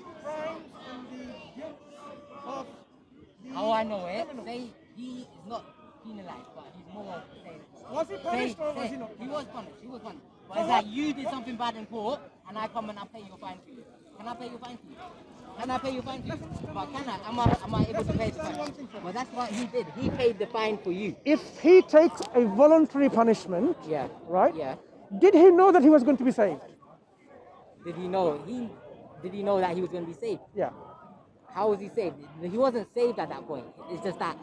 crimes and the guilt of the criminals. He is not penalized, but he's more saying. Was he punished or was he not? He was punished. He was punished. But it's like you did something bad in court, and I come and I pay your fine to you. Can I pay your fine to you? Can I pay your fine to you? But can I? Am I able to pay the fine? Well, that's what he did. He paid the fine for you. If he takes a voluntary punishment, yeah, right? Yeah. Did he know that he was going to be saved? Did he know? Did he know that he was going to be saved? Yeah. How was he saved? He wasn't saved at that point. It's just that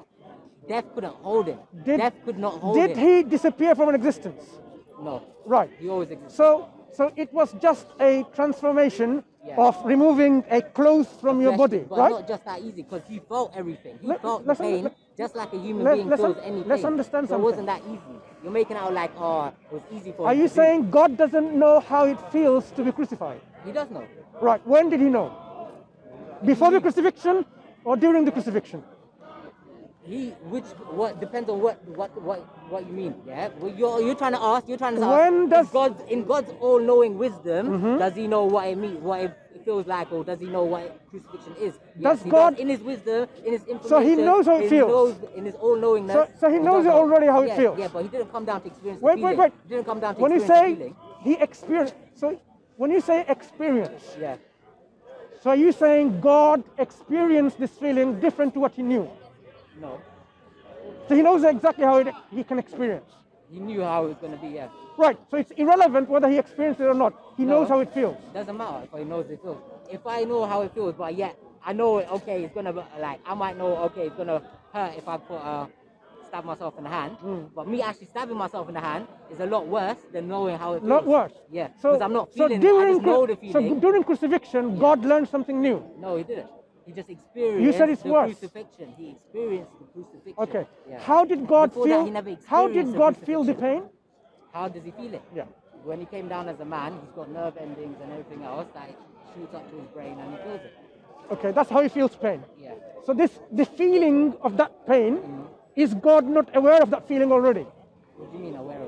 death couldn't hold him. Death could not hold him. Did he disappear from an existence? No. Right. He always existed. So it was just a transformation of removing a cloth from your body, but right? Not just that easy, because he felt everything. He felt the pain, just like a human being feels any pain. Let's understand something. It wasn't that easy. You're making out like, oh, it was easy for him. Are you saying God doesn't know how it feels to be crucified? He does know. Right. When did he know? Before the crucifixion or during the crucifixion? What depends on what you mean, yeah? Well, you're trying to ask, when does God, in God's all-knowing wisdom, does he know what it means, what it feels like, or does he know what crucifixion is? Yes, does God, in his wisdom, in his information, so he knows how it feels. In his all-knowingness. So he knows already how it feels. Yeah, but he didn't come down to experience the feeling. He didn't come down to when you say experience, yeah. So are you saying God experienced this feeling different to what he knew? No. So he knows exactly how he can experience. He knew how it was going to be, yeah. Right, so it's irrelevant whether he experienced it or not. He knows how it feels. Doesn't matter if he knows it feels. If I know how it feels, but yet I know, okay, it's going to, like, I might know, okay, it's going to hurt if I put, stab myself in the hand. But me actually stabbing myself in the hand is a lot worse than knowing how it feels. A lot worse? Yeah, because I'm not feeling it, I just know the feeling. So during crucifixion, God learned something new? No, he didn't. He just experienced crucifixion. He experienced the crucifixion. Okay. Yeah. How did God feel the pain? How does he feel it? Yeah. When he came down as a man, he's got nerve endings and everything else that shoots up to his brain and he feels it. Okay, that's how he feels pain. Yeah. So the feeling of that pain, is God not aware of that feeling already? What do you mean aware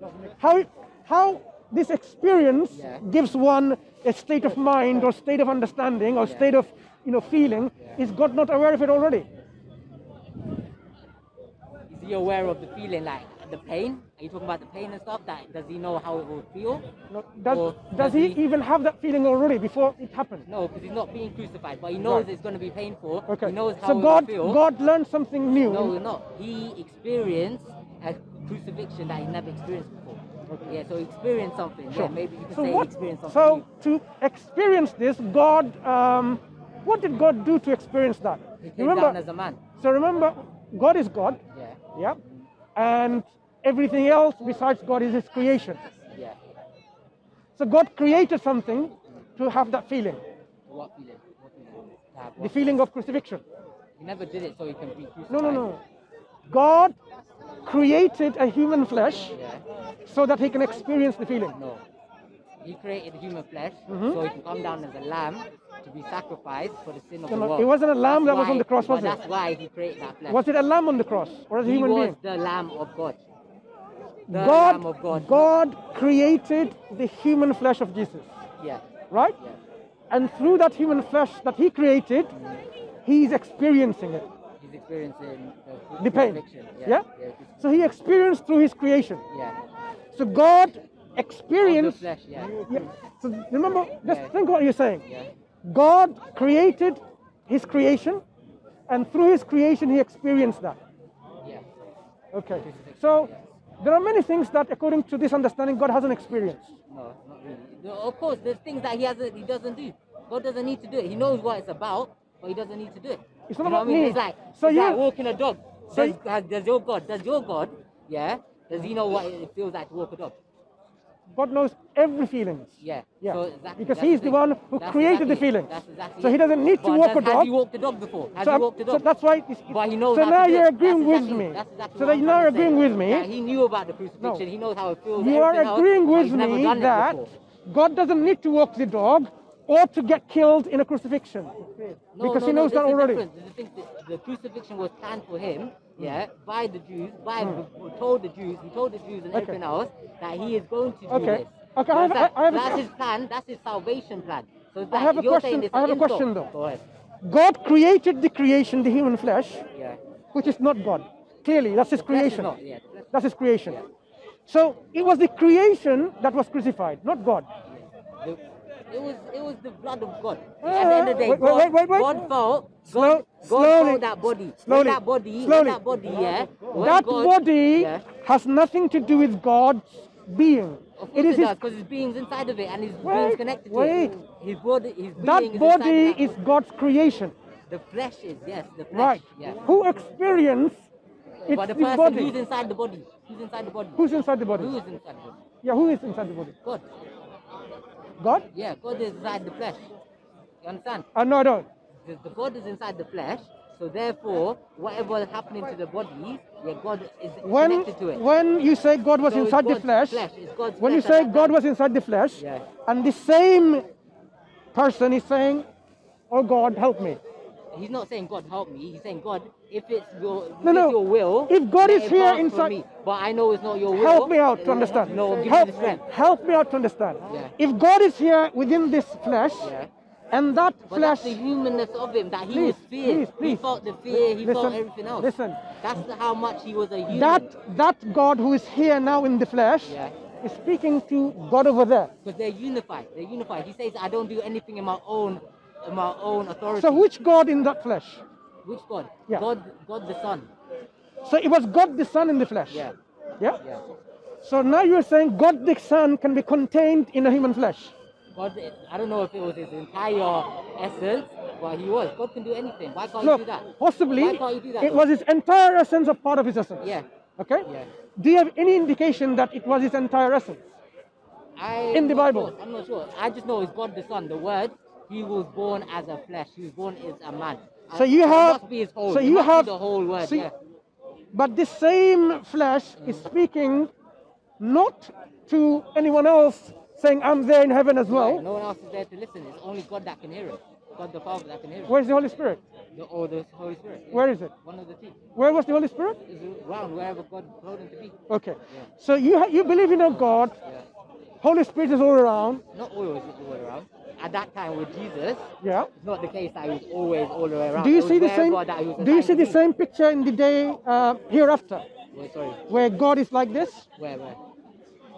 of it? How this experience gives one a state of mind or state of understanding or state of feeling. Is God not aware of it already? Is he aware of the feeling, like the pain? Are you talking about the pain and stuff? That does he know how it will feel? No, does he even have that feeling already before it happens? No, because he's not being crucified, but he knows it's going to be painful. Okay. He knows how it will feel. God learned something new. No, we're not. He experienced a crucifixion that he never experienced before. Okay. Yeah, so experience something. Sure. Yeah, maybe you can experience something. So to experience this, God, what did God do to experience that? He came down as a man. So remember, God is God. Yeah. Yeah. And everything else besides God is his creation. Yeah. So God created something to have that feeling. What feeling? The feeling of crucifixion. He never did it so he can be crucified. No, no, no. God created a human flesh so that he can experience the feeling. No. He created human flesh so he can come down as a lamb to be sacrificed for the sin of the world. It wasn't a lamb that was on the cross, was it? That's why he created that flesh. Was it a lamb on the cross or a human being? He was the Lamb of God. The Lamb of God. God created the human flesh of Jesus. Yeah. Right? Yeah. And through that human flesh that he created, he is experiencing it. Experiencing the pain, yeah. So he experienced through his creation. Yeah. So God experienced. Flesh, So remember, just think what you're saying. Yeah. God created his creation, and through his creation he experienced that. Yeah. Okay. So there are many things that, according to this understanding, God hasn't experienced. No, not really. Of course, there's things that he doesn't do. God doesn't need to do it. He knows what it's about, but he doesn't need to do it. It's not about me. It's like, like walking a dog. Does your God, does he know what it feels like to walk a dog? God knows every feeling. Yeah. So exactly, because he's the one who created the feelings. So he doesn't need to walk a dog. Has he walked a dog before? So that's why but he knows. So now you're agreeing with me. So that now you're agreeing with me. He knew about the crucifixion. He knows how it feels. You are agreeing with me that God doesn't need to walk the dog or to get killed in a crucifixion, because he knows that already. The crucifixion was planned for him, by the Jews, he told the Jews and everyone else that he is going to do this. Okay, that's his plan, that's his salvation plan. So I have a question though. Go ahead. God created the creation, the human flesh, yeah, which is not God. Clearly, that's his creation. That's, yeah, that's his creation. Yeah. So it was the creation that was crucified, not God. Yeah. It was the blood of God. At the end of the day, God found that body. That body, yeah. That body has nothing to do with God's being. Of course it does, because his being's inside of it and his being's connected to it. That body is God's creation. The flesh is, yes, the flesh. Right. Yeah. Who experienced it? But the person who's inside the body. Who is inside the body? God. God? Yeah, God is inside the flesh. You understand? No, I don't. The God is inside the flesh, so therefore, whatever is happening to the body, yeah, God is connected to it. When you say God was inside the flesh, and the same person is saying, "Oh God, help me." He's not saying God help me. He's saying God, if it's your, your will, if God is here inside me, but I know it's not your will. Help me out to understand. Help me out to understand. Yeah. If God is here within this flesh, yeah, and that flesh, that's the humanness of him that he was feared. He felt the fear. He felt everything else. Listen, that's how much he was a human. That God who is here now in the flesh, yeah, is speaking to God over there. Because they're unified. They're unified. He says, "I don't do anything in my own." My own authority. So which God in that flesh? Which God? Yeah. God the Son. So it was God the Son in the flesh? Yeah. Yeah? Yeah. So now you're saying God the Son can be contained in a human flesh? God, I don't know if it was his entire essence, but he was. God can do anything. Why can't you do that? Possibly it was his entire essence or part of his essence. Yeah. Okay? Yeah. Do you have any indication that it was his entire essence? In the Bible? I'm not sure. I just know it's God the Son, the Word. He was born as a flesh. He was born as a man. So you have, the whole word. So you, yeah. But the same flesh is speaking, not to anyone else, saying I'm there in heaven as well. Right. No one else is there to listen. It's only God that can hear it. God the Father that can hear it. Where's the Holy Spirit? The Holy Spirit. Yeah. Where is it? One of the two. Where was the Holy Spirit? It's around wherever God told him to be. Okay. Yeah. So you believe in a God. Yeah. Holy Spirit is all around. Not always all around. At that time with Jesus, yeah, it's not the case that he was always all the way around. Do you see the same? Do you see the same picture in the day hereafter, where God is like this? Where?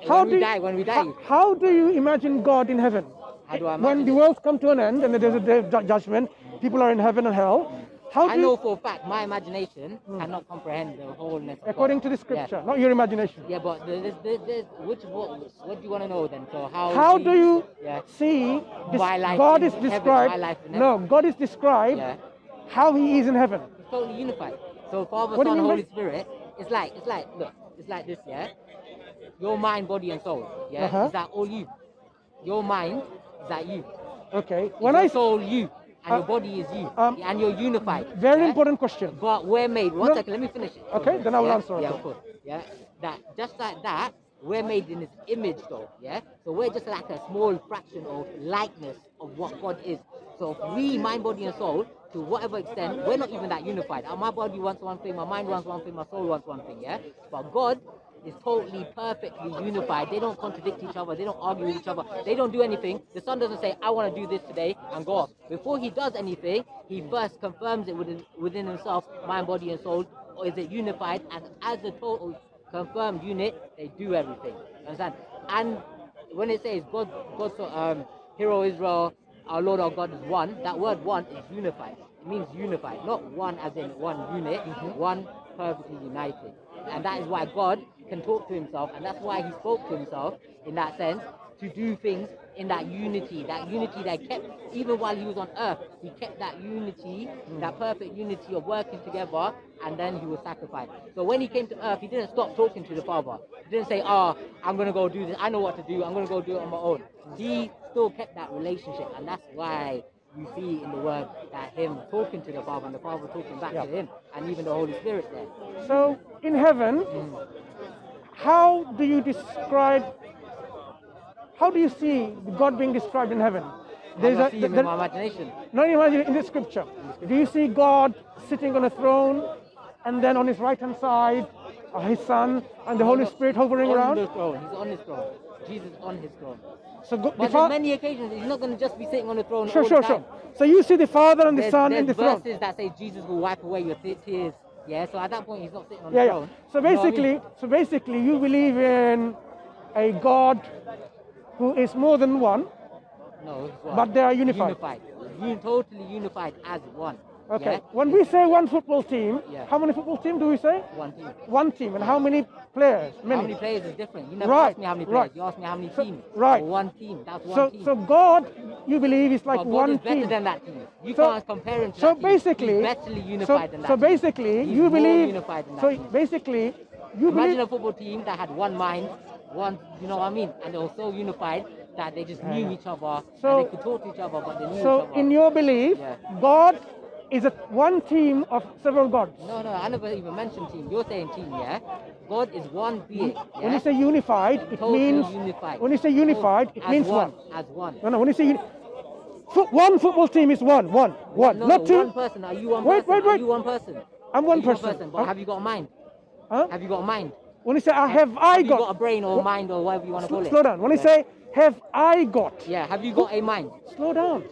When we die. How do you imagine God in heaven? How do I imagine? When the world's come to an end and there's a day of judgment, people are in heaven and hell. I know for a fact my imagination cannot comprehend the wholeness of God. According to the scripture, not your imagination. Yeah, but what do you want to know then? So God is described how he is in heaven. It's totally unified. So Father, Son, Holy Spirit, it's like this, yeah? Your mind, body and soul, yeah? Is that all you? Your mind, is that you? Okay. And your body is you, and you're unified. Very important question. But we're made. One second, let me finish it. Okay, then I will answer it. Yeah, of course. Yeah, just like that, we're made in His image, though. Yeah, so we're just like a small fraction of likeness of what God is. So if we, mind, body, and soul, to whatever extent, we're not even that unified. My body wants one thing, my mind wants one thing, my soul wants one thing. Yeah, but God is totally, perfectly unified. They don't contradict each other. They don't argue with each other. They don't do anything. The Son doesn't say, I want to do this today, and go off. Before he does anything, he first confirms it within himself, mind, body, and soul, or is it unified? And as a total confirmed unit, they do everything. You understand? And when it says, Hear, O Israel, our Lord our God is one, that word one is unified. It means unified, not one as in one unit, one perfectly united. And that is why God can talk to himself, and that's why he spoke to himself in that sense, to do things in that unity that kept, even while he was on earth, he kept that unity, that perfect unity of working together, and then he was sacrificed. So when he came to earth, he didn't stop talking to the Father. He didn't say, I'm going to go do this, I know what to do, I'm going to go do it on my own. He still kept that relationship, and that's why you see in the Word that him talking to the Father and the Father talking back to him, and even the Holy Spirit there. So in heaven, how do you describe? How do you see God being described in heaven? I see him in my imagination. Not in imagination, in the scripture. Do you see God sitting on a throne, and then on his right hand side His Son and the Holy Spirit hovering around? He's on his throne. Jesus on his throne. So but on many occasions, he's not going to just be sitting on the throne. Sure. So you see the Father and the Son and the throne. There's verses that say Jesus will wipe away your tears. Yeah, so at that point, he's not sitting on the throne. So basically, you believe in a God who is more than one. No, he's one. But they are unified. Totally unified as one. Okay. Yeah. When we say one football team, how many football team do we say? One team. One team. And how many players? Many. How many players is different. You never asked me how many players. You asked me how many teams. Right. Or one team. That's one team. So God, you believe, is like one team. God is better than that team. You can't compare him to that team. He's better unified than that team. Imagine a football team that had one mind, you know what I mean? And they were so unified that they just knew each other. And they could talk to each other, but they knew each other. So in your belief, God is it one team of several gods? No, I never even mentioned team. You're saying team, yeah? God is one being. Yeah? When you say unified, it means... unified. When you say unified, it means one. As one. No, when you say... one football team is one. Not two. One person. Are you one person? Wait. Are you one person? I'm one person. But have you got a mind? Huh? Have you got a mind? When you say, have you got a brain or mind or whatever you want to call it? Slow down. When you say, have I got... Yeah, have you got a mind? Slow down.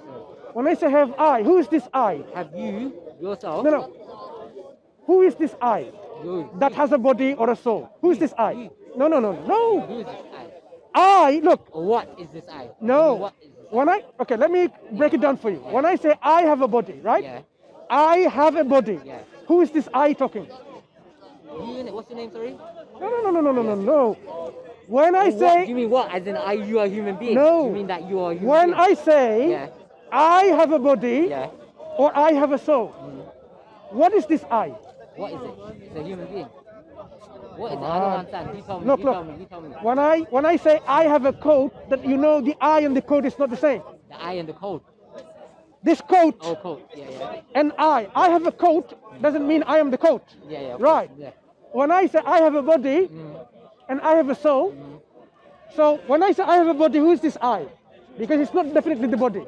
When I say have I, who is this I? Have you, yourself. No. Who is this I that has a body or a soul? Who is this I? No. Who is this I? I, look. What is this I? No. What is this I? Okay, let me break it down for you. Yeah. When I say I have a body, right? Yeah. I have a body. Yeah. Who is this I talking? What's your name, sorry? No. When I say... What? Do you mean what? As in you are a human being? No. Do you mean that you are a human being? When I say... Yeah. I have a body or I have a soul. What is this I? What is it? It's a human being. What is it? I don't understand. You tell me. You tell me. When I say I have a coat, that you know the I and the coat is not the same. The I and the coat. This coat. Oh, coat. Yeah. And I have a coat doesn't mean I am the coat. Yeah. Right. Yeah. When I say I have a body and I have a soul, so when I say I have a body, who is this I? Because it's not definitely the body.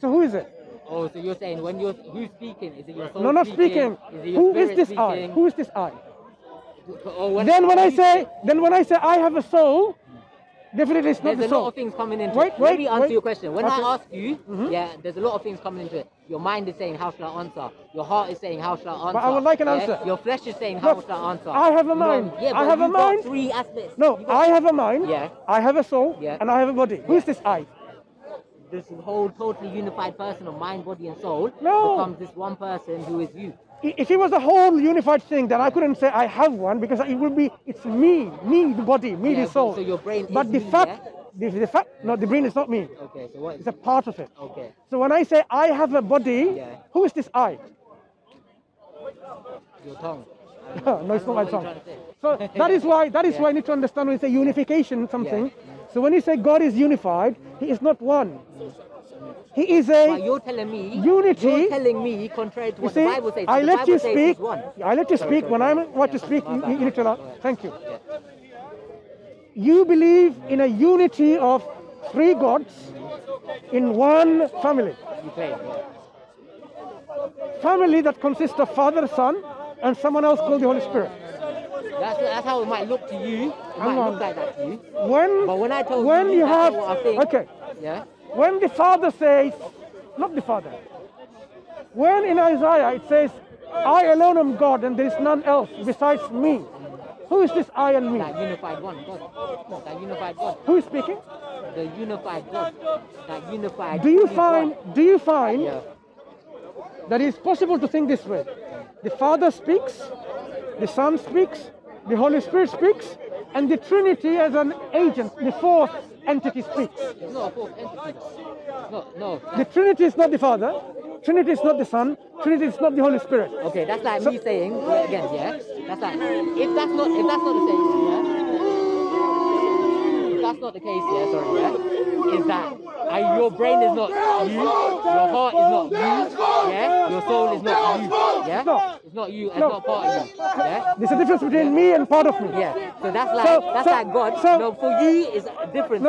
So who is it? Oh, so you're saying when you're who's speaking? Is it your soul? No, not speaking. Who is this I? Who is this I? Then when I say I have a soul, definitely it's not the soul. There's a lot of things coming into it. Let me answer your question. When I ask you, there's a lot of things coming into it. Your mind is saying, how shall I answer? Your heart is saying, how shall I answer? But I would like an answer. Your flesh is saying, how shall I answer? I have a mind. I have a mind. Three aspects. No, I have a mind. I have a soul. And I have a body. Who is this I? This whole totally unified person of mind, body and soul becomes this one person who is you. If it was a whole unified thing, then I couldn't say I have one because it would be, it's me the body, me the soul. So your brain is the brain is not me. Okay, so what is it? It's a part of it. Okay. So when I say I have a body, who is this I? Your tongue. No, it's not my tongue. So that is why I need to understand when you say unification something. So when you say God is unified, He is not one. He is a unity. You're telling me, contrary to what the Bible says. I let you speak. I let you speak. When I want to speak, you need to allow. Thank you. You believe in a unity of three gods in one family. Family that consists of Father, Son, and someone else called the Holy Spirit. That's how it might look to you. It might look like that to you. When the Father says, not the Father. When in Isaiah it says, I alone am God and there is none else besides me. Who is this I and me? That unified one, God. That unified God. Who is speaking? The unified God. That unified. Do you find that it's possible to think this way? The Father speaks. The Son speaks, the Holy Spirit speaks, and the Trinity as an agent, the fourth entity speaks. It's not a fourth entity. No. The Trinity is not the Father, Trinity is not the Son, Trinity is not the Holy Spirit. Okay, that's like me saying again, that's like if that's not the case, if that's not the case, is that your brain is not you, your heart is not you, your soul is not you, It's not you, it's not part of you. There's a difference between me and part of me. So that's like like God. For you is different.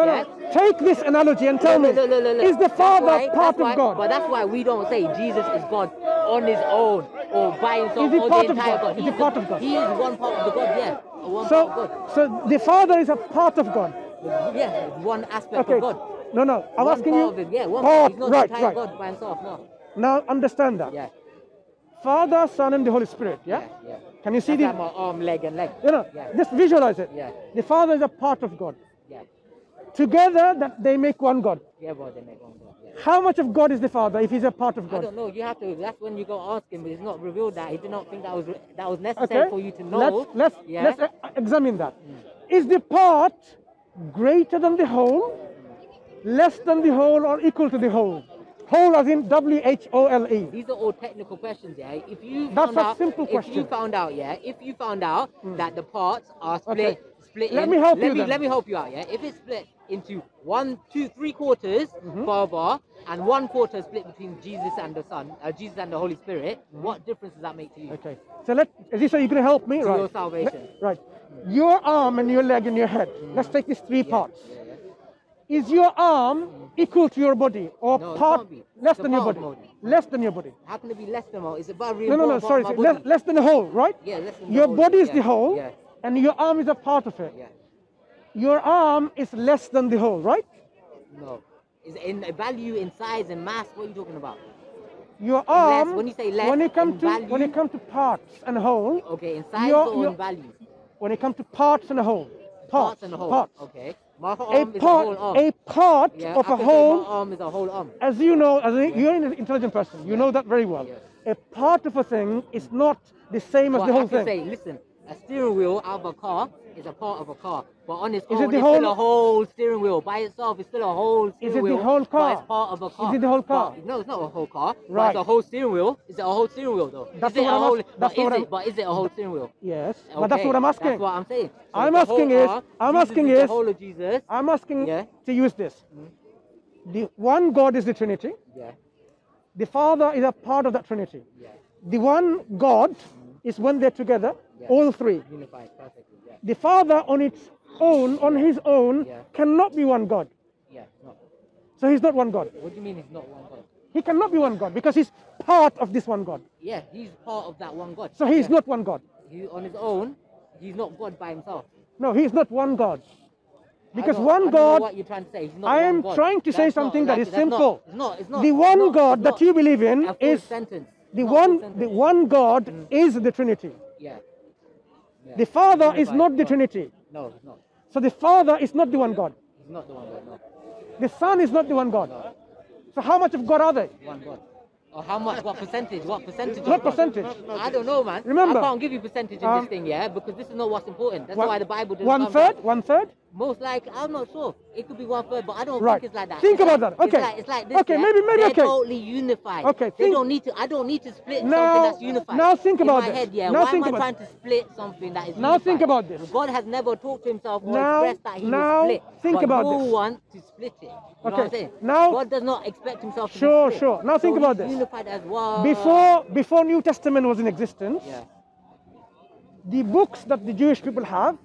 Take this analogy and tell me. Is the Father part of God? But that's why we don't say Jesus is God on his own. binds up all the entire God. Is he part of God? He is one part of the God, yes. So the Father is a part of God? Yes, one aspect of God. No, no, I'm asking you. He's not the entire God by himself, no. Now understand that. Yeah. Father, Son, and the Holy Spirit, yeah? Yeah, yeah. Can you see the... my arm, leg, and leg. You know, just visualize it. Yeah. The Father is a part of God. Yeah. Together, that they make one God. Yeah, well, they make one God. Yeah. How much of God is the Father if he's a part of God? I don't know. You have to. That's when you go ask him. But it's not revealed that. He did not think that was necessary for you to know. Let's examine that. Mm. Is the part greater than the whole, less than the whole, or equal to the whole? Whole as in W-H-O-L-E. These are all technical questions, yeah? If you found out that the parts are split, let me help you out, yeah? If it's split into 1, 2, 3 quarters, Father, and 1 quarter split between Jesus and the Son, Jesus and the Holy Spirit, what difference does that make to you? Okay, so is this how you're going to help me? Right. Your salvation. Right. Your arm and your leg and your head. Let's take these three parts. Is your arm equal to your body or less than your body? How can it be less than all? It's about really less than the whole, right? Yeah, less than the whole. Your body is the whole, and your arm is a part of it. Yeah. Your arm is less than the whole, right? No, it's in value, in size, in mass. What are you talking about? Your arm. Less, when you say less, when you come to parts and whole. Okay, in size or in value. When it comes to parts and a whole. Parts and a whole. Parts. Okay. A part of a whole arm. As you know, you're an intelligent person, you know that very well. Yeah. A part of a thing is not the same as the whole thing. Say, listen, a steering wheel out of a car is a part of a car, but on its own, it's still a whole steering wheel. By itself, it's still a whole steering wheel. Is it the whole car? But it's part of a car. Is it the whole car? But, no, it's not a whole car. Right. It's a whole steering wheel. Is it a whole steering wheel though? But is it a whole steering wheel? Yes. Okay. But that's what I'm asking. That's what I'm saying. So I'm asking to use this. The one God is the Trinity. Yeah. The Father is a part of that Trinity. Yeah. The one God is when they're together, all three. Unified, perfectly. Yeah. The Father on its own, cannot be one God. Yeah, no. So he's not one God. What do you mean he's not one God? He cannot be one God because he's part of this one God. Yeah, he's part of that one God. So he's not one God. He, on his own, he's not God by himself. No, he's not one God. Because one God... I don't know what you're trying to say. He's not I am God. Trying to that's say something not, that is simple. It's not, the one not, God that you believe in is... Sentence. The one God is the Trinity. Yeah. Yeah. The Father is not the Trinity. No, it's not. So the Father is not the one God. He's not the one God, no. The Son is not the one God. No. So how much of God are they? One God. Or how much? What percentage? What percentage? What percentage? I don't know, man. Remember, I can't give you percentage in this thing, yeah, because this is not what's important. That's why the Bible doesn't. One third. Most like I'm not sure. It could be 1/3, but I don't think it's like that. Think about that. Okay. It's like this. Okay, maybe. They're totally unified. Okay. They don't need to. I don't need to split something that's unified. Now think about it. Why am I trying to split something that is unified? Now think about this. God has never talked to himself or expressed that he will split. Think about this. People want to split it. Okay. Now God does not expect himself to split. Sure. Now think about this. Unified as well. Before New Testament was in existence, the books that the Jewish people have.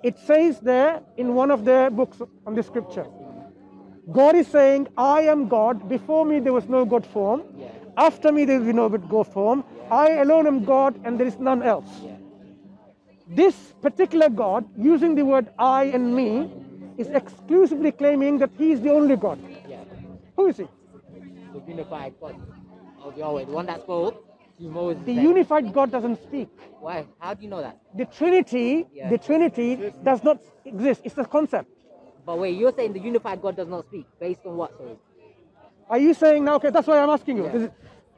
It says there in one of their books on the scripture, God is saying, I am God, before me there was no God form, after me there will be no God form, I alone am God and there is none else. This particular God, using the word I and me, is exclusively claiming that he is the only God. Who is he? The unified God of Yahweh, the one that spoke. The unified God doesn't speak. Why? How do you know that? The Trinity does not exist. It's a concept. But wait, you're saying the unified God does not speak. Based on what? Sorry. Are you saying now? Okay, that's why I'm asking you.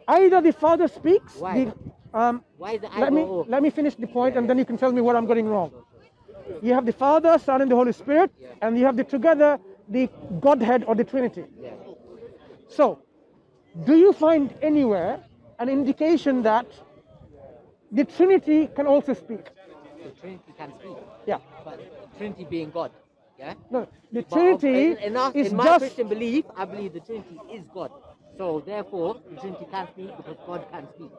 Either the Father speaks. Why? Why is the let me finish the point, and then you can tell me what I'm getting wrong. Sure. You have the Father, Son, and the Holy Spirit, and you have the Godhead or the Trinity. Yeah. So, do you find anywhere an indication that the Trinity can also speak? The Trinity can speak. Yeah. But the Trinity being God. Yeah. No, the Trinity is my Christian belief. I believe the Trinity is God. So therefore, the Trinity can speak because God can speak.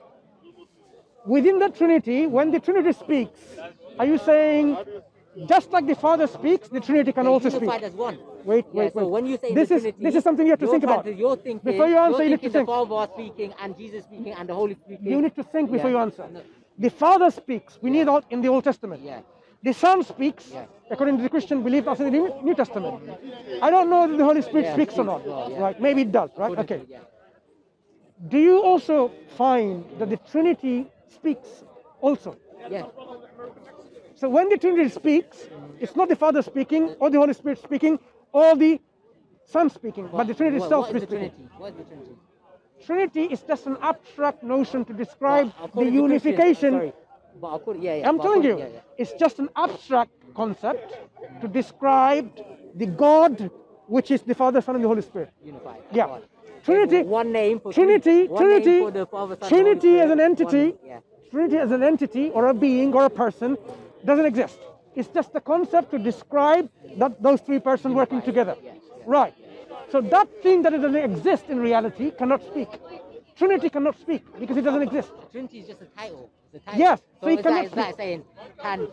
Within the Trinity, when the Trinity speaks, are you saying Just like the Father speaks, the Trinity can also speak. As one. Wait. So when you say this is something you have to think about. Before you answer, you need to think. The Father speaking and Jesus speaking and the Holy speaking. You need to think before you answer. No. The Father speaks. We need all in the Old Testament. Yeah. The Son speaks, according to the Christian belief, also in the New Testament. I don't know if the Holy Spirit speaks or not. Well, right? Maybe it does. Right? Okay. Do you also find that the Trinity speaks also? Yes. So when the Trinity speaks, it's not the Father speaking, or the Holy Spirit speaking, or the Son speaking, but the Trinity itself is speaking. What is the Trinity? Trinity is just an abstract notion to describe the unification. I'm telling you, it's just an abstract concept to describe the God, which is the Father, Son, and the Holy Spirit. Unified. Yeah. Trinity. One name for Trinity. Trinity. Trinity as an entity. Trinity as an entity or a being or a person doesn't exist. It's just a concept to describe that those three persons working together. Right. So that thing that doesn't exist in reality cannot speak. Trinity cannot speak because it doesn't exist. Trinity is just a title. Yes. So it cannot speak. It's like saying, can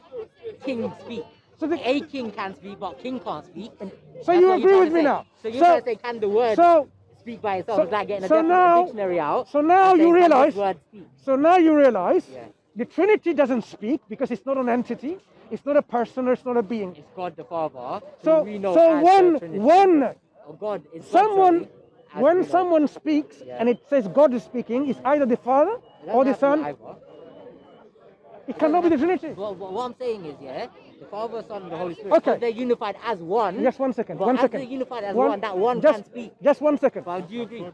king speak? So a king can speak, but king can't speak. So you agree with me now? So you say, can the word speak by itself without getting a dictionary out? So now you realize. So now you realize the Trinity doesn't speak because it's not an entity, it's not a person, or it's not a being. It's God the Father. So we know. So when someone speaks and it says God is speaking, it's either the Father or the Son. It cannot be the Trinity. Well, what I'm saying is, the Father, Son, and the Holy Spirit. Okay. They're unified as one. Just 1 second. As they're unified as one, that one can speak. Just 1 second. Well, do you agree?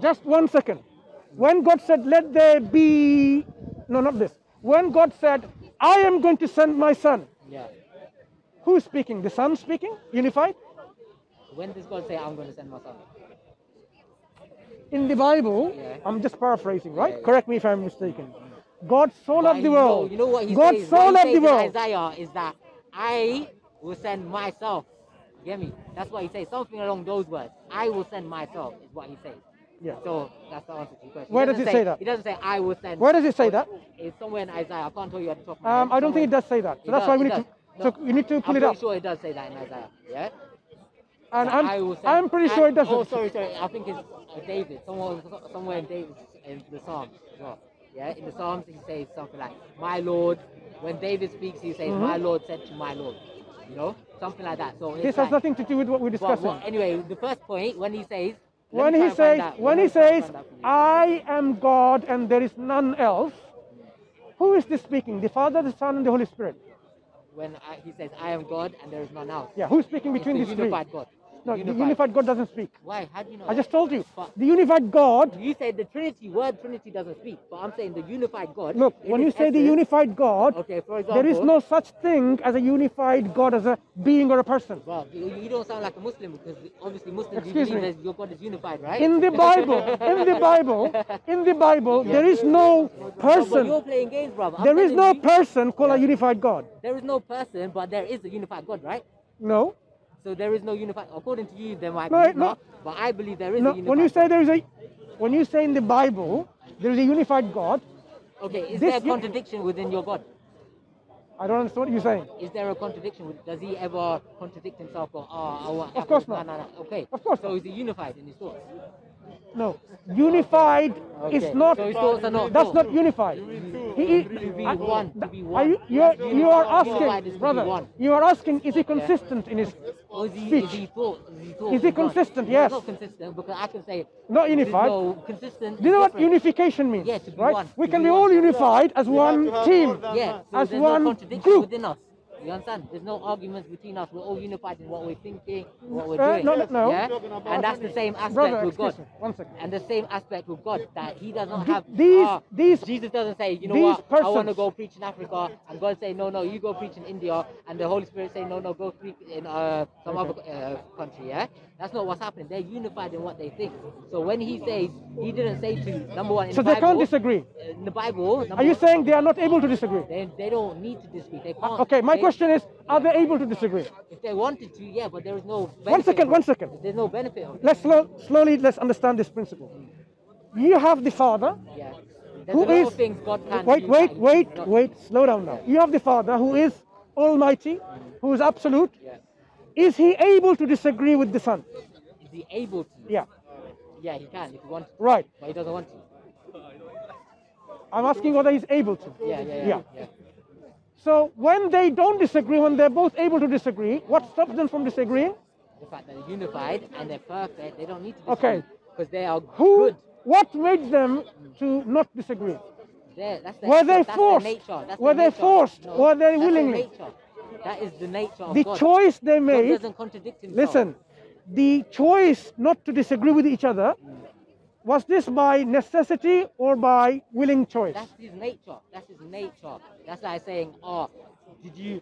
Just 1 second. When God said, "Let there be," no, not this. When God said, "I am going to send my Son," who's speaking? The Son speaking, unified. When does God say, "I'm going to send my Son"? In the Bible, I'm just paraphrasing, right? Correct me if I'm mistaken. God so loved the world. You know what he says? God so loved the world. Isaiah is that I will send myself. Get me? That's what he says. Something along those words. I will send myself is what he says. Yeah. So that's the answer to your question. Where does it say that? He doesn't say I will send. Where does it say that? It's somewhere in Isaiah. I can't tell you at the top of my head. I don't think it does say that. So that's why we need to. So you need to pull it up. I'm pretty sure it does say that in Isaiah. Yeah. And I'm pretty sure it doesn't. Oh, sorry. I think it's David. Somewhere in David in the Psalms as well. Yeah, in the Psalms he says something like, "My Lord," when David speaks he says, "My Lord said to my Lord," you know, something like that. So this has nothing to do with what we're discussing. Well, anyway, the first point, when he says, "I am God and there is none else," who is this speaking? The Father, the Son, and the Holy Spirit. When he says, "I am God and there is none else." Yeah, who's speaking between these three? God. No, the unified God doesn't speak. Why? How do you know? I just told you. But the unified God. You said the Trinity, word Trinity doesn't speak. But I'm saying the unified God. Look, when you say the unified God, for example, there is no such thing as a unified God as a being or a person. Well, you don't sound like a Muslim because obviously Muslims believe that your God is unified, right? In the Bible, there is no person. But you're playing games, brother. There is no person called a unified God. There is no person, but there is a unified God, right? No. So there is no unified. According to you, there might be not. But I believe there is a unified. When you say when you say in the Bible there is a unified God. Okay, is there a contradiction within your God? I don't understand what you're saying. Is there a contradiction? Does he ever contradict himself? Or, of course not. No. Okay. Of course. So is he unified in his thoughts? No. Unified is not. So his thoughts are not. That's not unified. You are asking, brother. You are asking, is he consistent in his speech? Is he consistent? Yes. Not consistent, because I can say not unified. No, consistent. Do you know what unification means? Yes. Right. We can be all unified as one team. Yes. As one group within us. You understand? There's no arguments between us. We're all unified in what we're thinking, what we're doing. No. Yeah? And that's the same aspect with God. 1 second. And the same aspect with God, that he does not have... Jesus doesn't say, you know what, I want to go preach in Africa. And God say, no, you go preach in India. And the Holy Spirit say, no, go preach in some other country. Yeah? That's not what's happening. They're unified in what they think. So when he says, he didn't say to, number one, in the Bible... So they can't disagree? In the Bible... Are you saying they are not able to disagree? They don't need to disagree. They can't... Okay, my question is, are they able to disagree? If they wanted to, but there is no benefit. One second. There's no benefit. Let's slowly understand this principle. You have the Father, who is... Slow down now. You have the Father who is Almighty, who is absolute, is he able to disagree with the Son? Is he able to? Yeah. Yeah, he can if he wants to. Right. But he doesn't want to. I'm asking whether he's able to. Yeah. So when they don't disagree, when they're both able to disagree, what stops them from disagreeing? The fact that they're unified and they're perfect, they don't need to disagree. Okay. Because they are good. What made them to not disagree? Were they forced? No, were they willingly? That is the nature of God. The choice they made. God doesn't contradict himself. Listen, the choice not to disagree with each other, was this by necessity or by willing choice? That's his nature. That's his nature. That's like saying, oh, did you,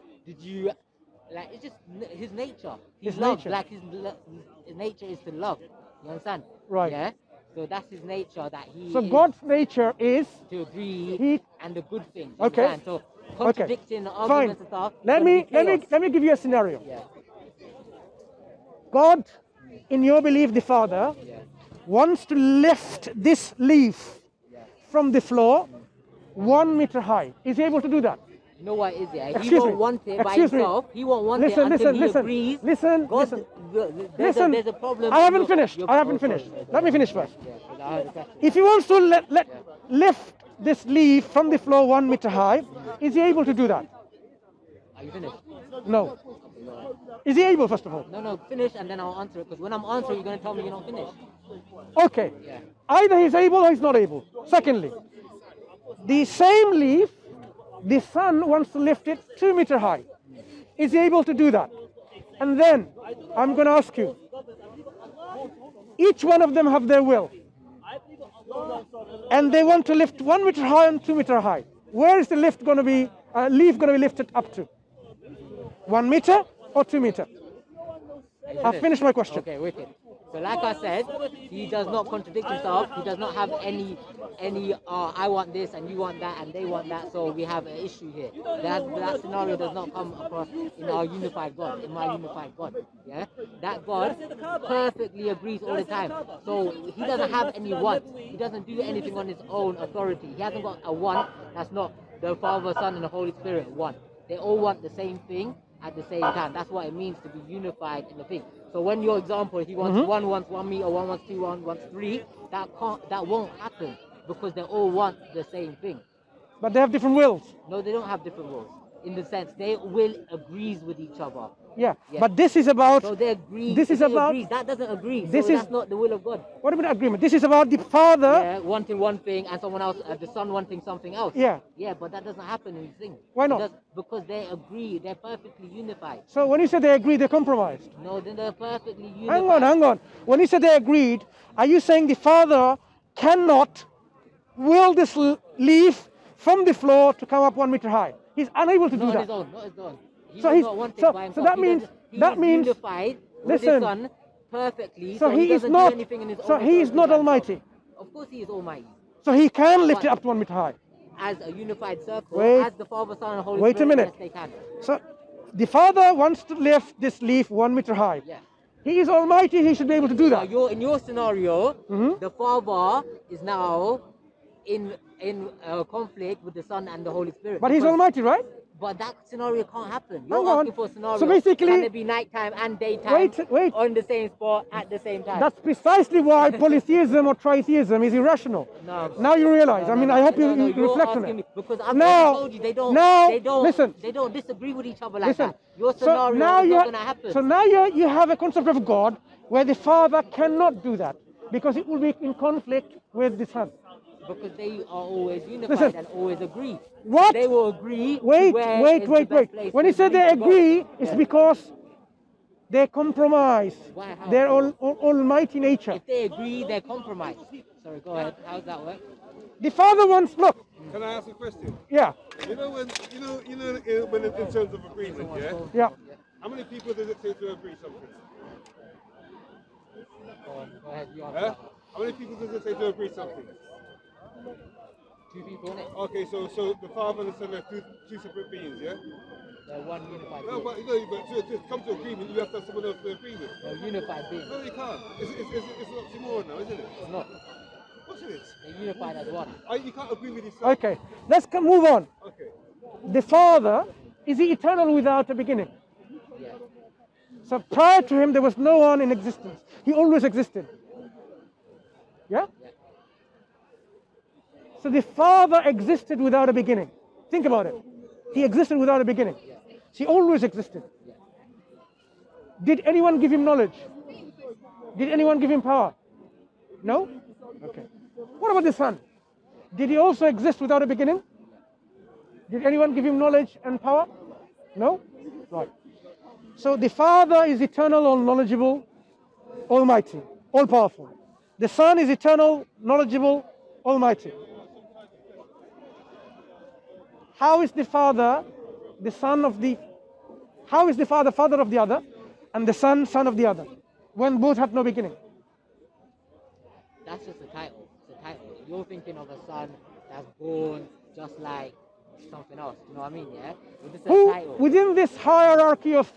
like, it's just his nature. His love, nature. Like his nature is to love. You understand? Right. Yeah. So that's his nature that he. So God's nature is to agree and the good things. Okay. And so contradicting arguments and stuff. Let me give you a scenario. Yeah. God, in your belief, the Father, wants to lift this leaf from the floor 1 meter high. Is he able to do that? No, why is he? He won't want it by himself. He won't want it until he agrees. Listen, there's a problem. I haven't finished. Let me finish first. If he wants to lift this leaf from the floor 1 meter high, is he able to do that? Are you finished? No. Is he able, first of all? No, finish and then I'll answer it, because when I'm answering, you're going to tell me you're not finished. Okay. Yeah. Either he's able or he's not able. Secondly, the same leaf, the Son wants to lift it 2 meter high. Is he able to do that? And then, I'm going to ask you, each one of them have their will. And they want to lift 1 meter high and 2 meter high. Where is the lift going to be, leaf going to be lifted up to? 1 meter or 2 meter? I've finished my question. Okay, wicked. So like I said, he does not contradict himself. He does not have any I want this and you want that and they want that, so we have an issue here. That scenario does not come across in our unified God, in my unified God. Yeah? That God perfectly agrees all the time. So he doesn't have any want. He doesn't do anything on his own authority. He hasn't got a want that's not the Father, Son and the Holy Spirit want. They all want the same thing at the same time. That's what it means to be unified in the thing. So when your example, he wants one wants 1 meter, one wants 2, one wants 3, that won't happen because they all want the same thing. But they have different wills. No, they don't have different wills. In the sense, their will agrees with each other. Yeah, yes. But this is about. So they agree. This is about. Agrees, that doesn't agree. This so is that's not the will of God. What about agreement? This is about the Father wanting one thing and someone else, the Son wanting something else. Yeah. Yeah, but that doesn't happen in things. Why not? Because they agree. They're perfectly unified. So when you say they agree, they compromised. No, then they're perfectly unified. Hang on. When you say they agreed, are you saying the Father cannot will this leaf from the floor to come up 1 meter high? He's unable to do that. Not his own. So that means unified with the Son perfectly. So he is not Almighty. Of course he is Almighty. So he can lift it up to 1 meter high. As a unified circle, as the Father, Son and Holy Spirit. Wait a minute. Yes, they can. So the Father wants to lift this leaf 1 meter high. Yeah. He is Almighty, he should be able to do that. In your scenario, the Father is now in conflict with the Son and the Holy Spirit. But he's Almighty, right? But that scenario can't happen. You're asking for a scenario. So basically, can it be nighttime and daytime on the same spot at the same time? That's precisely why polytheism or tritheism is irrational. No. Now you realize. I hope you reflect on it. Because I've told you they don't disagree with each other like that. Your scenario is not going to happen. So now you have a concept of God where the Father cannot do that because it will be in conflict with the Son. Because they are always unified and always agree. What? They will agree. Wait. When you say they agree, it's because they compromise their almighty nature. If they agree, they compromise. Sorry, go ahead. How does that work? The Father wants, look. Can I ask a question? Yeah. You know when in terms of agreement, yeah? Yeah. How many people does it take to agree something? Go ahead, you answer. How many people does it take to agree something? 2 people, innit? Okay, so the Father and the Son are two separate beings, yeah? They're one unified being. No, but to come to agreement, you have to have someone else to agree with. They're unified beings. No, you can't. It's an oxymoron now, isn't it? It's not. What's it? They're unified as one. You can't agree with yourself. Okay, let's move on. Okay. The Father Is he eternal without a beginning? Yes. So prior to him, there was no one in existence. He always existed. Yeah? So the Father existed without a beginning. Think about it. He existed without a beginning. He always existed. Did anyone give him knowledge? Did anyone give him power? No? Okay. What about the Son? Did he also exist without a beginning? Did anyone give him knowledge and power? No? Right. So the Father is eternal, all knowledgeable, almighty, all powerful. The Son is eternal, knowledgeable, almighty. How is the Father the Son of the... How is the Father Father of the other, and the Son Son of the other, when both have no beginning? That's just a title. It's a title. You're thinking of a son that's born just like something else. You know what I mean? Yeah. But this is a title. Within this hierarchy of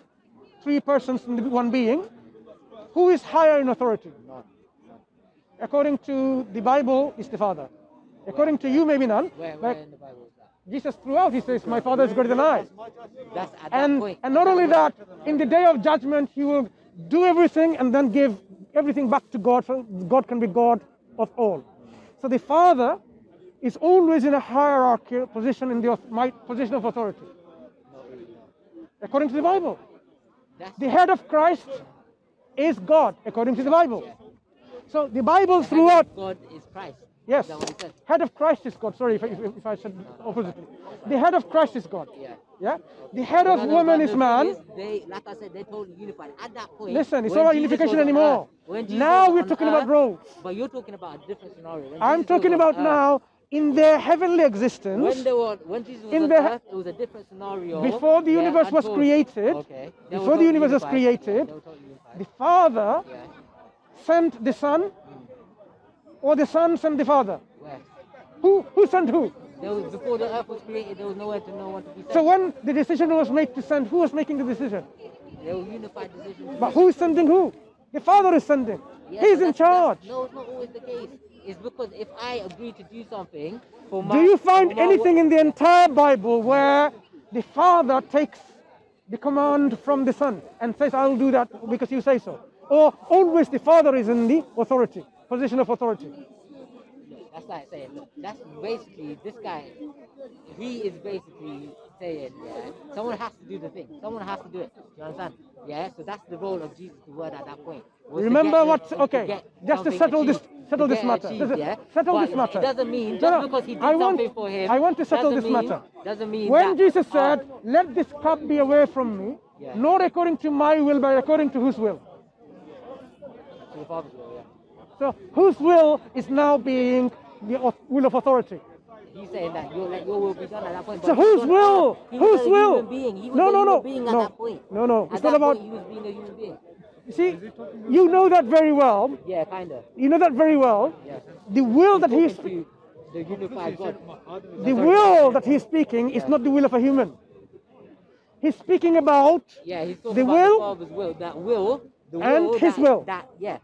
three persons in one being, who is higher in authority? None. According to the Bible, it's the Father. According to you, maybe none. Where in the Bible is that? Jesus throughout, he says, "My Father is greater than I." That's at that point. And not only that, in the day of judgment, he will do everything and then give everything back to God, so God can be God of all. So the Father is always in a hierarchical position, in the position of authority, according to the Bible. The head of Christ is God, according to the Bible. So the Bible throughout... God is Christ. Yes. Head of Christ is God. Sorry if I said oppositely. The head of Christ is God. Yeah. Yeah. The head of woman is man. Like I said, they totally unified. At that point... Listen, it's not about unification anymore. Now we're talking about roles. But you're talking about a different scenario. I'm talking about now in their heavenly existence. When Jesus was on earth, it was a different scenario. Before the universe was created, before the universe was created, the Father sent the Son, or the Son sent the Father? Where? Who sent who? Before the earth was created, there was nowhere to know what to be sent. So when the decision was made to send, who was making the decision? There was unified decision. But who is sending who? The Father is sending. Yeah, He's in charge. No, it's not always the case. It's because if I agree to do something... do you find anything in the entire Bible where the Father takes the command from the Son and says, "I'll do that because you say so"? Or always the Father is in the authority? Position of authority. That's like saying, look, that's basically this guy. He is basically saying, yeah, someone has to do the thing. Someone has to do it. You understand? Yeah. So that's the role of Jesus' word at that point. Remember what? Okay. Just to settle this matter. Settle this matter. It doesn't mean just because he did something for him. I want to settle this matter. Doesn't mean when that, Jesus said, "Let this cup be away from me," not according to my will, but according to whose will? To the Father's will. Yeah. So whose will is now being the will of authority? He's saying that your will be done at that point. So whose will? Whose will? No. It's not about... He was being a human being. You see, you know that very well. Yeah, kind of. You know that very well. Yeah. The will that he's... The unified God. The will that he's speaking is not the will of a human. He's speaking about... Yeah, he's talking about the Father's will. That will...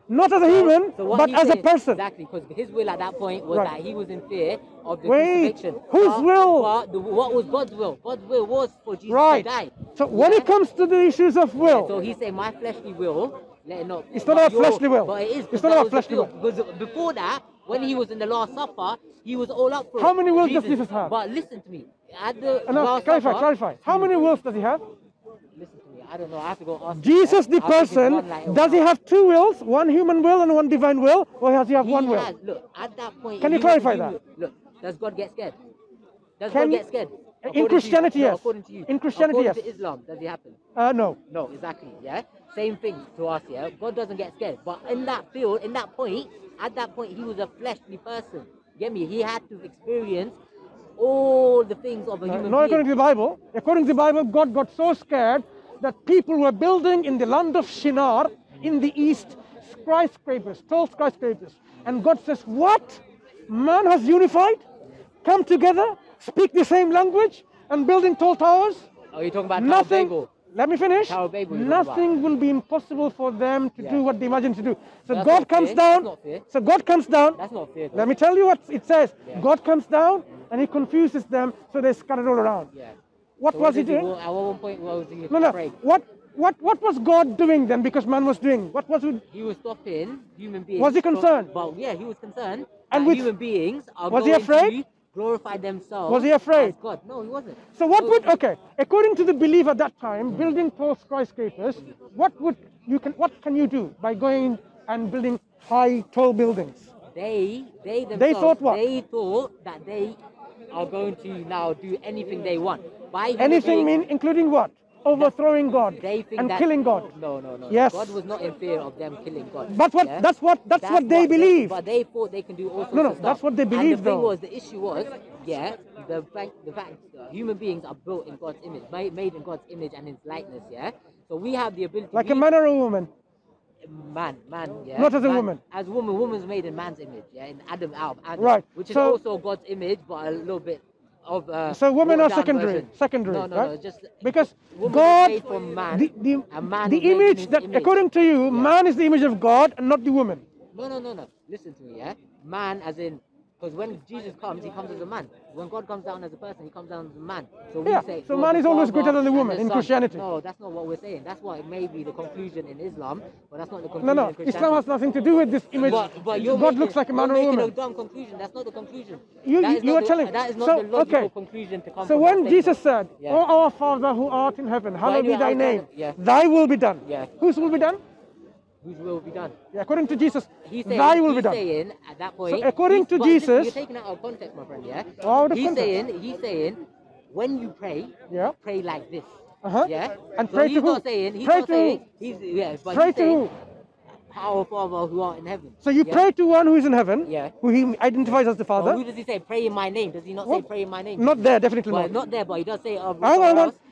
Not as a human, but as a person. Exactly, because his will at that point was that he was in fear of the crucifixion. Whose will? What was God's will? God's will was for Jesus to die. So when it comes to the issues of will... Yeah, so he said, my fleshly will... It's not our fleshly will. But it is. It's not our fleshly will. Because before that, when he was in the Last Supper, he was all up for... How many wills does Jesus have? But listen to me. At the Last Supper... Clarify. How many wills does he have? Listen to me. I don't know. I have to go ask. Jesus, the person, does he have two wills? One human will and one divine will? Or does he have one will? Look, at that point... Can you clarify that? Look, does God get scared? Does God get scared? In Christianity, yes. In Christianity, yes. According to Islam, does it happen? No. No, exactly, yeah? Same thing to us, yeah? God doesn't get scared. But in that field, in that point, at that point, he was a fleshly person. Get me? He had to experience all the things of a human being. Not according to the Bible. According to the Bible, God got so scared that people were building in the land of Shinar in the east skyscrapers, tall skyscrapers. And God says, what? Man has unified, come together, speak the same language, and building tall towers? Oh, you're talking about Tower Babel. Let me finish. Nothing will be impossible for them to do what they imagine to do. So God comes down. So God comes down. That's not fair. Let me tell you what it says. God comes down and he confuses them, so they scatter all around. What was he doing? At one point, was he afraid? What was God doing then? Because man was doing. What was he? He was stopping human beings. Was he concerned? Well, yeah, he was concerned. And with human beings, was he afraid? Glorify themselves. Was he afraid? God, no, he wasn't. So what would? Okay, according to the belief at that time, building tall skyscrapers. What would you can? What can you do by going and building high, tall buildings? They themselves. They thought what? They thought that they are going to now do anything they want. By anything mean including what? Overthrowing God and killing God. No. Yes. God was not in fear of them killing God. But what? Yeah? That's what they believe. But they thought they can do all sorts of stuff. That's what they believe. And the thing was, the issue was, the fact human beings are built in God's image, made in God's image and His likeness. Yeah. So we have the ability. Like a man or a woman. Man. Yeah. Not as a woman. As woman, woman's made in man's image. Yeah. In Adam. Right. Which is also God's image, but a little bit. So women are secondary, right? Just because God, the image that, according to you, man is the image of God and not the woman. No. Listen to me, yeah. Man, as in, because when Jesus comes, he comes as a man. When God comes down as a person, he comes down as a man. So we say, so man is always greater than the woman in Christianity. No, that's not what we're saying. That's what it may be the conclusion in Islam, but that's not the conclusion. No, Islam has nothing to do with this image. But God looks like a man or a woman. You're making a dumb conclusion. That's not the conclusion. You are telling. That is not the logical conclusion to come. So when Jesus said, "O our Father who art in heaven, hallowed be thy name. Thy will be done." Whose will be done? Whose will be done? Yeah, according to Jesus, thy will be done. Saying, at that point, so according to Jesus, you're taking out of context, my friend. Yeah. Out of context. He's saying, when you pray, pray like this. Yeah. And so pray to who? He's saying, our Father who art in heaven. So you pray to one who is in heaven, who he identifies as the Father. Well, who does he say? Pray in my name. Does he not say pray in my name? Not there, definitely not. Not there, but he does say.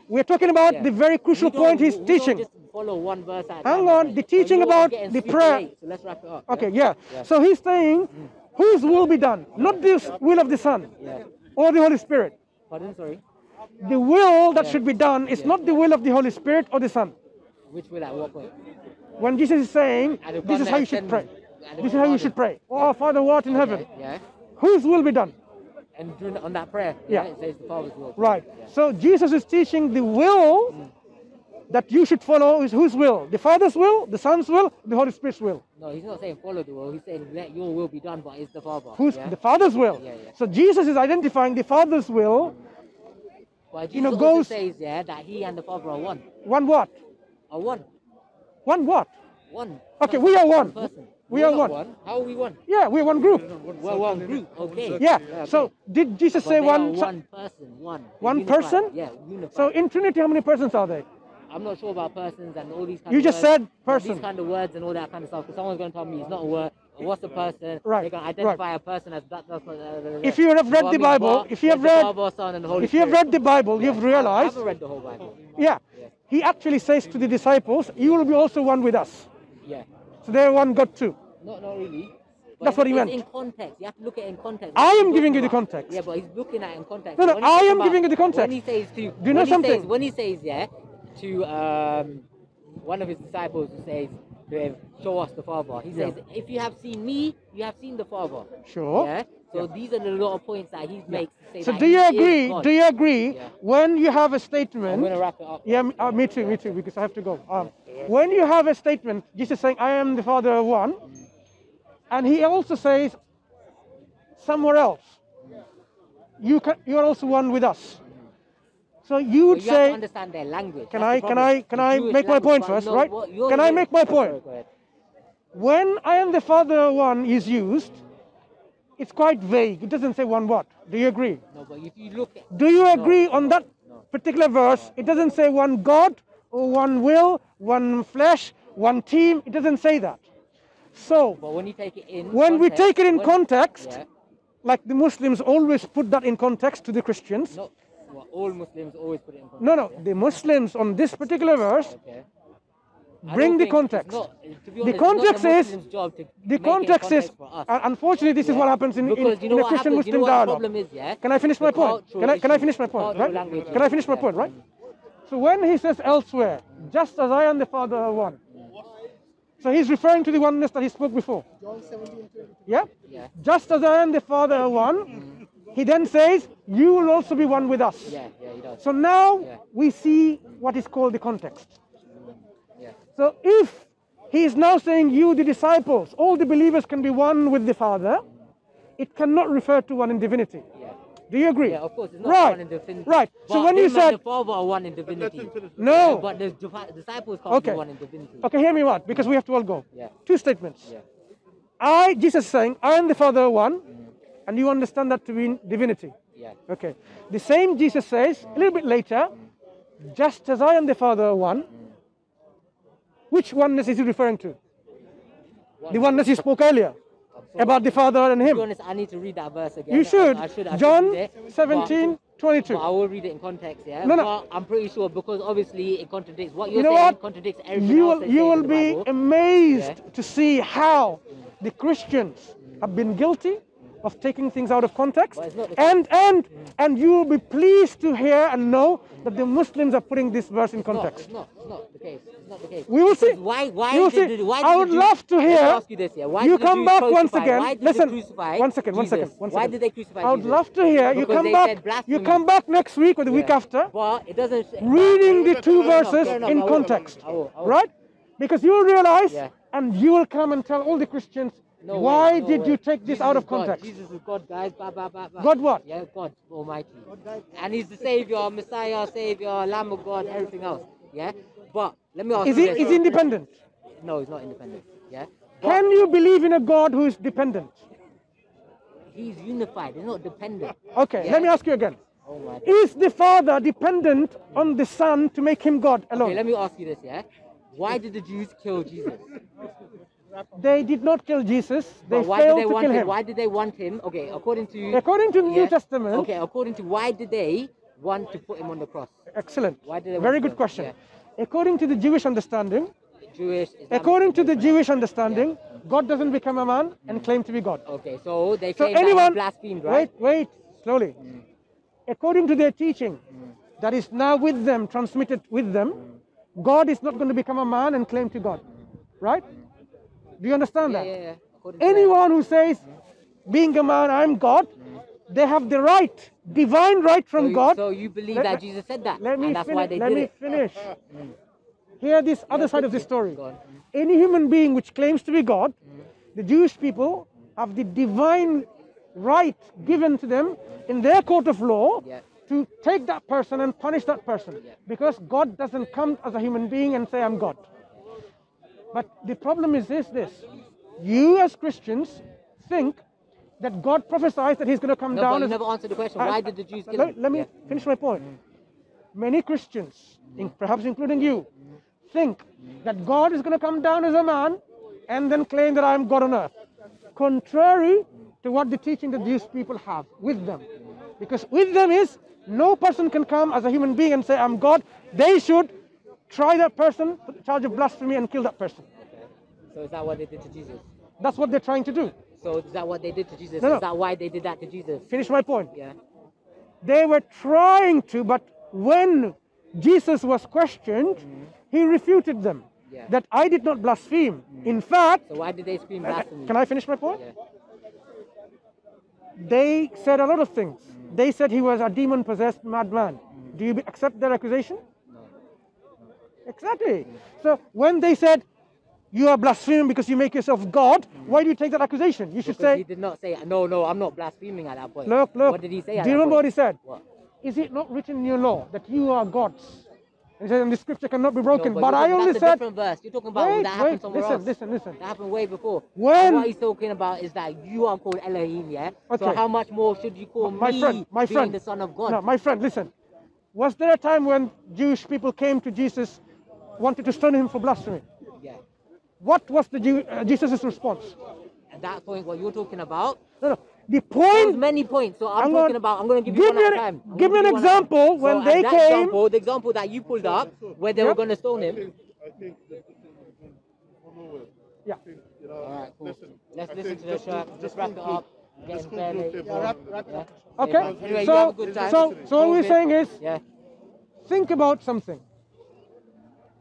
We're talking about the very crucial point he's teaching. Follow one verse at hang on, right? The teaching about the prayer. So let's wrap it up. Okay, yeah. So he's saying, whose will be done? Not the will of the Son or the Holy Spirit. Pardon, sorry? The will that should be done is not the will of the Holy Spirit or the Son. Which will at what point? When Jesus is saying, this is how you should pray. This is how you should pray. Oh, Father, who art in heaven. Yeah. Whose will be done? And during, on that prayer, it says the Father's will. Right. Yeah. So Jesus is teaching the will that you should follow is whose will? The Father's will, the Son's will, the Holy Spirit's will. No, he's not saying follow the will. He's saying let your will be done, but it's the Father. Who's the Father's will? Yeah. So Jesus is identifying the Father's will. But Jesus also says that he and the Father are one. One what? Are one. One what? One. Okay, we are one. Person. We are one. How are we one? Yeah, we're one group. We're one group. Okay. Yeah. So did Jesus say one? One person. One. One person? Yeah. Unified. So in Trinity, how many persons are there? I'm not sure about persons and all these kind of words. You just said person. These kind of words and all that kind of stuff. Because someone's going to tell me it's not a word. What's a person? Right. They're going to identify a person as that. If you have read the Bible, you've realized. I haven't read the whole Bible. Yeah. He actually says to the disciples, "You will be also one with us." Yeah. So they're one God too. Not really. That's what he meant. In context, you have to look at it in context. I am giving you the context. Yeah, but he's looking at it in context. No, I am giving you the context. When he says to, do you know something? When he says, to one of his disciples who says to him, show us the Father. He says, if you have seen me, you have seen the Father. Sure. Yeah? So these are the lot of points that he makes. To say so that do you agree when you have a statement? I'm going to wrap it up. Me too, because I have to go. When you have a statement, Jesus saying, I am the Father of one. And he also says somewhere else, you are also one with us. So you would say, have to understand their language. Can I make my point first, right? Can I make my point? When I am the Father one is used, it's quite vague. It doesn't say one what. Do you agree? No, but if you look at... Do you agree on that particular verse? It doesn't say one God, or one will, one flesh, one team. It doesn't say that. So, but when you take it in context, like the Muslims always put that in context to the Christians. Well, all Muslims always put it in context. No. The Muslims on this particular verse bring the context. The context is, unfortunately, this is what happens in a Christian-Muslim dialogue. Can I finish my point? Can I finish my point? Right? Can I finish my point? Right. So when he says elsewhere, just as I and the Father are one. So he's referring to the oneness that he spoke before. John 17. Yeah. Just as I and the Father are one. He then says, you will also be one with us. So now we see what is called the context. So if he is now saying, you, the disciples, all the believers can be one with the Father, it cannot refer to one in divinity. Do you agree? Yeah, of course, it's not one in divinity. Right. But so when you said the Father are one in divinity. No. But the disciples can't be one in divinity. Okay, hear me what? Because we have to all go. Yeah. Two statements. Yeah. Jesus is saying, I and the Father are one, and you understand that to mean divinity. Yeah. Okay. The same Jesus says a little bit later, just as I and the Father are one. Which oneness is he referring to? The oneness he spoke earlier. So about the Father and him. To be honest, I need to read that verse again. You should. I should John 17:22. I will read it in context, yeah? No, no. But I'm pretty sure, because obviously it contradicts what you're saying. It contradicts everything you will be amazed to see how the Christians have been guilty of taking things out of context. And you will be pleased to hear and know that the Muslims are putting this verse in context. It's not the case. It's not the case. We will see. Why I would love to hear. Ask you this, why you come back once again. Listen. One second. Why did they crucify Jesus? I would love to hear. You come back. You come back next week or the week after. Well, it doesn't. Reading the two verses in context, right? Because you will realize, and you will come and tell all the Christians. Why did you take this out of context? Jesus is God, guys. God what? Yeah, God Almighty. And he's the Savior, Messiah, Savior, Lamb of God, everything else. Yeah? But let me ask you. Is he independent? No, he's not independent. Yeah? But can you believe in a God who is dependent? He's unified, he's not dependent. Okay, let me ask you again. Oh my God. Is the Father dependent on the Son to make him God alone? Okay, let me ask you this, yeah? Why did the Jews kill Jesus? They did not kill Jesus. They failed to kill him. Why did they want him? Okay, according to the New Testament. Okay, according to why did they want to put him on the cross? Excellent. Why did they? Very good question. Yeah. According to the Jewish understanding. God doesn't become a man and claim to be God. Okay, so they claim that blasphemed, right? Wait, slowly. According to their teaching, that is now with them, transmitted with them, God is not going to become a man and claim to God, right? Do you understand that? Anyone who says, being a man, I'm God, they have the right, divine right from God. So you believe that Jesus said that, and that's why they did it. Let me finish. Hear this other side of the story. Any human being which claims to be God, the Jewish people have the divine right given to them in their court of law to take that person and punish that person. Because God doesn't come as a human being and say, I'm God. But the problem is this. You as Christians think that God prophesies that he's going to come down. But you never answered the question. Why did the Jews kill him? Let me finish my point. Many Christians, perhaps including you, think that God is going to come down as a man and then claim that I am God on earth. Contrary to what the teaching that these people have with them. Because with them is no person can come as a human being and say I'm God. They should try that person, put the charge of blasphemy and kill that person. Okay. So is that what they did to Jesus? That's what they're trying to do. So is that what they did to Jesus? No, no. Is that why they did that to Jesus? Finish my point. Yeah. They were trying to, but when Jesus was questioned, he refuted them. Yeah. That I did not blaspheme. In fact... So why did they scream blasphemy? Can I finish my point? Yeah. They said a lot of things. They said he was a demon-possessed madman. Do you accept their accusation? Exactly. So when they said, you are blaspheming because you make yourself God, why do you take that accusation? You should say... he did not say, no, I'm not blaspheming at that point. Look. What did he say? Do you remember what he said? What? Is it not written in your law that you are gods? And he said, and the scripture cannot be broken. No, but I only said... That's a different verse. You're talking about that happened somewhere else. Listen. That happened way before. What he's talking about is that you are called Elohim, yeah? Okay. So how much more should you call me the Son of God? No, my friend, listen. Was there a time when Jewish people came to Jesus wanted to stone him for blasphemy? Yeah. What was the Jesus' response? At that point, what you're talking about? No. The point... many points. So I'm talking about... I'm going to give you one at a time. Give me an example when they came... The example that you pulled up, where they were going to stone him. I think that this is over. Yeah. All right, cool. Let's listen to the shirt. Just wrap it up. Get in okay. Anyway, so, so all we're saying is... Think about something.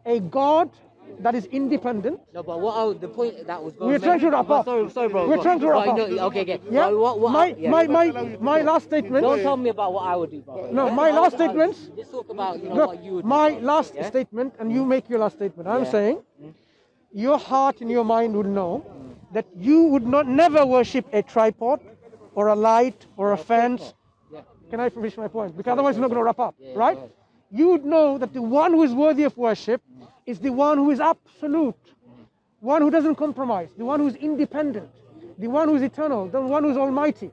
A God that is independent. No, but what the point that was going to make... We're trying to wrap up. Sorry, bro. We're trying to wrap up. No, okay. Yeah? My last statement... Don't tell me about what I would do, bro. No, my last statement... Let's talk about, you know, what you would do. My last statement, and you make your last statement. I'm saying, your heart and your mind would know that you would not never worship a tripod or a light or a fence. Can I finish my point? Because otherwise we're not going to wrap up, right? You would know that the one who is worthy of worship is the one who is absolute, one who doesn't compromise, the one who is independent, the one who is eternal, the one who is almighty,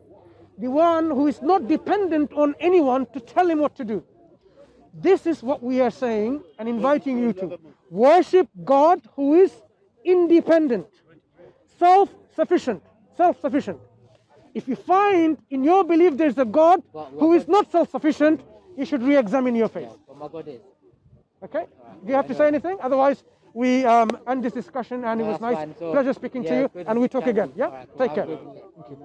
the one who is not dependent on anyone to tell him what to do. This is what we are saying and inviting you to. Worship God who is independent, self-sufficient, self-sufficient. If you find in your belief there is a God who is not self-sufficient, you should re-examine your faith. Yeah, my God is. Okay? Right. Do you have to say anything? Otherwise, we end this discussion, and it was nice. Pleasure speaking to you, and we talk again. Yeah? Right, cool. Take care.